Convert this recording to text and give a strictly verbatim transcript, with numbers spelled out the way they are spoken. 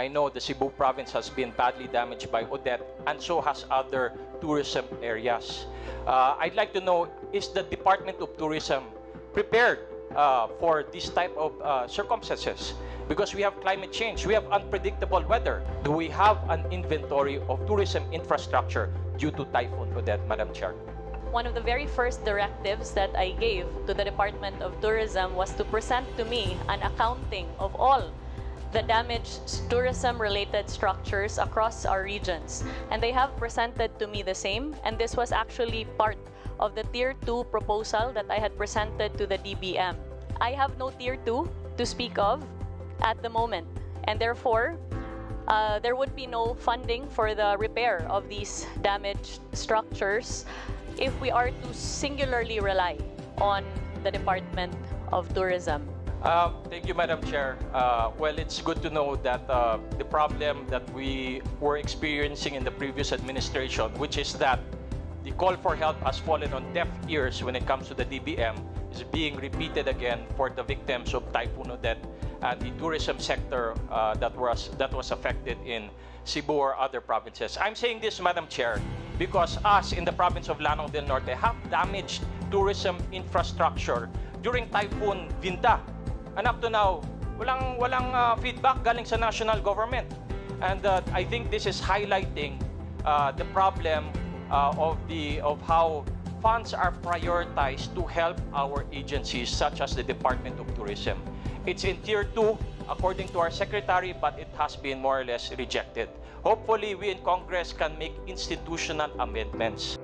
I know the Cebu province has been badly damaged by Odette, and so has other tourism areas. Uh, I'd like to know, is the Department of Tourism prepared uh, for this type of uh, circumstances? Because we have climate change, we have unpredictable weather. Do we have an inventory of tourism infrastructure due to Typhoon Odette, Madam Chair? One of the very first directives that I gave to the Department of Tourism was to present to me an accounting of all the damaged tourism-related structures across our regions. And they have presented to me the same, and this was actually part of the Tier two proposal that I had presented to the D B M. I have no Tier two to speak of at the moment, and therefore, uh, there would be no funding for the repair of these damaged structures if we are to singularly rely on the Department of Tourism. Uh, thank you, Madam Chair. Uh, well, it's good to know that uh, the problem that we were experiencing in the previous administration, which is that the call for help has fallen on deaf ears when it comes to the D B M, is being repeated again for the victims of Typhoon Odette and the tourism sector uh, that was that was affected in Cebu or other provinces. I'm saying this, Madam Chair, because us in the province of Lanao del Norte have damaged tourism infrastructure during Typhoon Vinta. And up to now, walang, walang uh, feedback galing sa national government. And uh, I think this is highlighting uh, the problem uh, of, the, of how funds are prioritized to help our agencies, such as the Department of Tourism. It's in Tier two, according to our Secretary, but it has been more or less rejected. Hopefully, we in Congress can make institutional amendments.